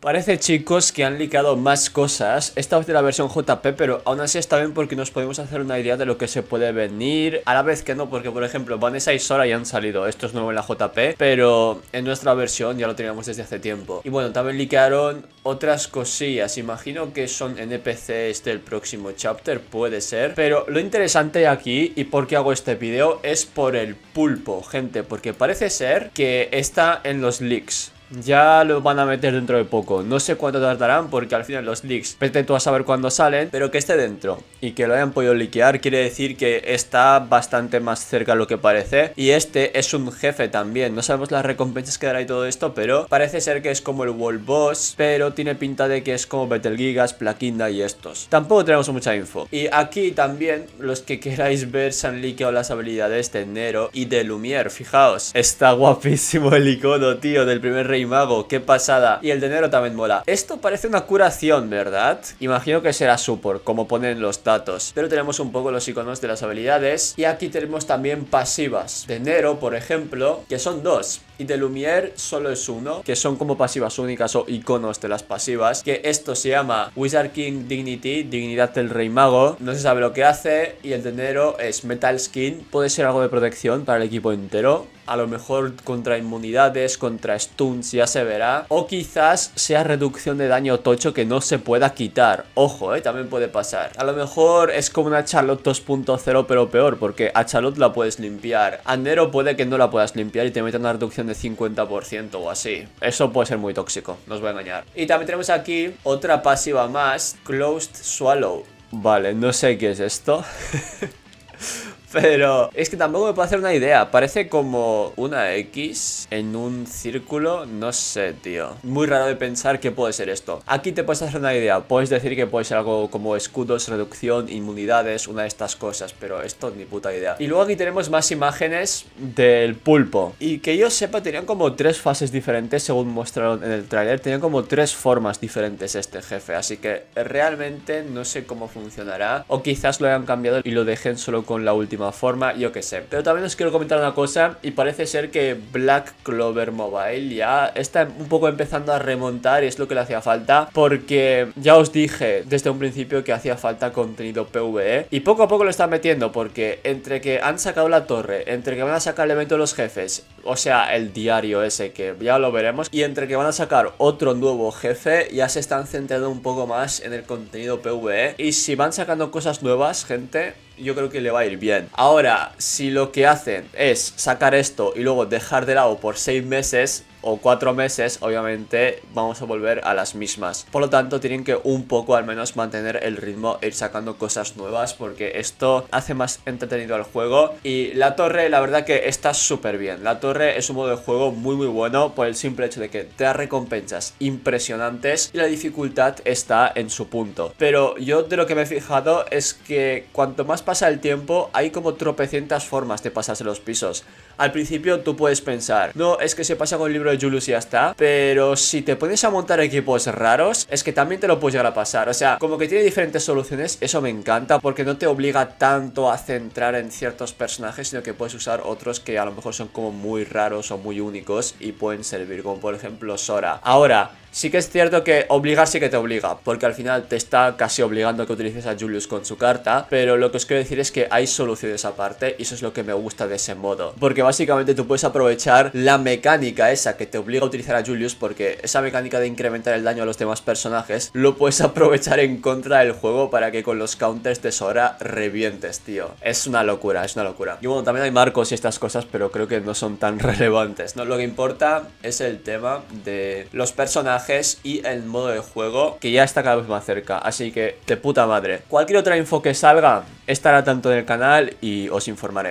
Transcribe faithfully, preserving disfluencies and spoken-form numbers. Parece, chicos, que han leakado más cosas. Esta vez de la versión J P, pero aún así está bien porque nos podemos hacer una idea de lo que se puede venir. A la vez que no, porque por ejemplo Vanessa y Sora ya han salido. Esto es nuevo en la J P, pero en nuestra versión ya lo teníamos desde hace tiempo. Y bueno, también leakaron otras cosillas. Imagino que son N P Cs del próximo chapter, puede ser. Pero lo interesante aquí, y por qué hago este video, es por el pulpo, gente. Porque parece ser que está en los leaks. Ya lo van a meter dentro de poco. No sé cuánto tardarán porque al final los leaks vete tú a saber cuándo salen, pero que esté dentro y que lo hayan podido liquear quiere decir que está bastante más cerca de lo que parece. Y este es un jefe también. No sabemos las recompensas que dará y todo esto, pero parece ser que es como el World Boss, pero tiene pinta de que es como Betelgigas, Plaquinda y estos. Tampoco tenemos mucha info. Y aquí también, los que queráis ver, se han liqueado las habilidades de Nero y de Lumiere. Fijaos, está guapísimo el icono, tío, del primer rey mago, qué pasada. Y el de Nero también mola. Esto parece una curación, ¿verdad? Imagino que será support, como ponen los datos. Pero tenemos un poco los iconos de las habilidades. Y aquí tenemos también pasivas. De Nero, por ejemplo, que son dos. Y de Lumiere solo es uno, que son como pasivas únicas o iconos de las pasivas. Que esto se llama Wizard King Dignity, dignidad del rey mago. No se sabe lo que hace. Y el de Nero es Metal Skin. Puede ser algo de protección para el equipo entero. A lo mejor contra inmunidades, contra stuns, ya se verá. O quizás sea reducción de daño tocho que no se pueda quitar. Ojo, eh, también puede pasar. A lo mejor es como una Charlotte dos punto cero pero peor, porque a Charlotte la puedes limpiar. A Nero puede que no la puedas limpiar y te meta una reducción de cincuenta por ciento o así. Eso puede ser muy tóxico, no os voy a engañar. Y también tenemos aquí otra pasiva más, Closed Swallow. Vale, no sé qué es esto. Pero es que tampoco me puedo hacer una idea. Parece como una X en un círculo. No sé, tío. Muy raro de pensar qué puede ser esto. Aquí te puedes hacer una idea. Puedes decir que puede ser algo como escudos, reducción, inmunidades, una de estas cosas. Pero esto ni puta idea. Y luego aquí tenemos más imágenes del pulpo. Y que yo sepa, tenían como tres fases diferentes según mostraron en el tráiler. Tenían como tres formas diferentes este jefe. Así que realmente no sé cómo funcionará. O quizás lo hayan cambiado y lo dejen solo con la última forma, yo que sé. Pero también os quiero comentar una cosa, y parece ser que Black Clover Mobile ya está un poco empezando a remontar, y es lo que le hacía falta, porque ya os dije desde un principio que hacía falta contenido P V E, y poco a poco lo están metiendo, porque entre que han sacado la torre, entre que van a sacar el evento de los jefes, o sea, el diario ese que ya lo veremos, y entre que van a sacar otro nuevo jefe, ya se están centrando un poco más en el contenido P V E, y si van sacando cosas nuevas, gente, yo creo que le va a ir bien. Ahora, si lo que hacen es sacar esto y luego dejar de lado por seis meses o cuatro meses, obviamente vamos a volver a las mismas. Por lo tanto, tienen que un poco al menos mantener el ritmo e ir sacando cosas nuevas, porque esto hace más entretenido al juego. Y la torre, la verdad que está súper bien. La torre es un modo de juego muy muy bueno por el simple hecho de que te da recompensas impresionantes y la dificultad está en su punto. Pero yo de lo que me he fijado es que cuanto más pasa el tiempo, hay como tropecientas formas de pasarse los pisos. Al principio tú puedes pensar, no, es que se pasa con el libro de Julius y ya está, pero si te pones a montar equipos raros, es que también te lo puedes llegar a pasar. O sea, como que tiene diferentes soluciones, eso me encanta, porque no te obliga tanto a centrar en ciertos personajes, sino que puedes usar otros que a lo mejor son como muy raros o muy únicos y pueden servir, como por ejemplo Sora. Ahora, sí que es cierto que obligar sí que te obliga, porque al final te está casi obligando a que utilices a Julius con su carta, pero lo que os quiero decir es que hay soluciones aparte, y eso es lo que me gusta de ese modo, porque básicamente tú puedes aprovechar la mecánica esa que te obliga a utilizar a Julius, porque esa mecánica de incrementar el daño a los demás personajes lo puedes aprovechar en contra del juego para que con los counters de Sora revientes, tío. Es una locura, es una locura. Y bueno, también hay marcos y estas cosas, pero creo que no son tan relevantes, ¿no? Lo que importa es el tema de los personajes y el modo de juego, que ya está cada vez más cerca, así que de puta madre. Cualquier otra info que salga estará tanto en el canal y os informaré.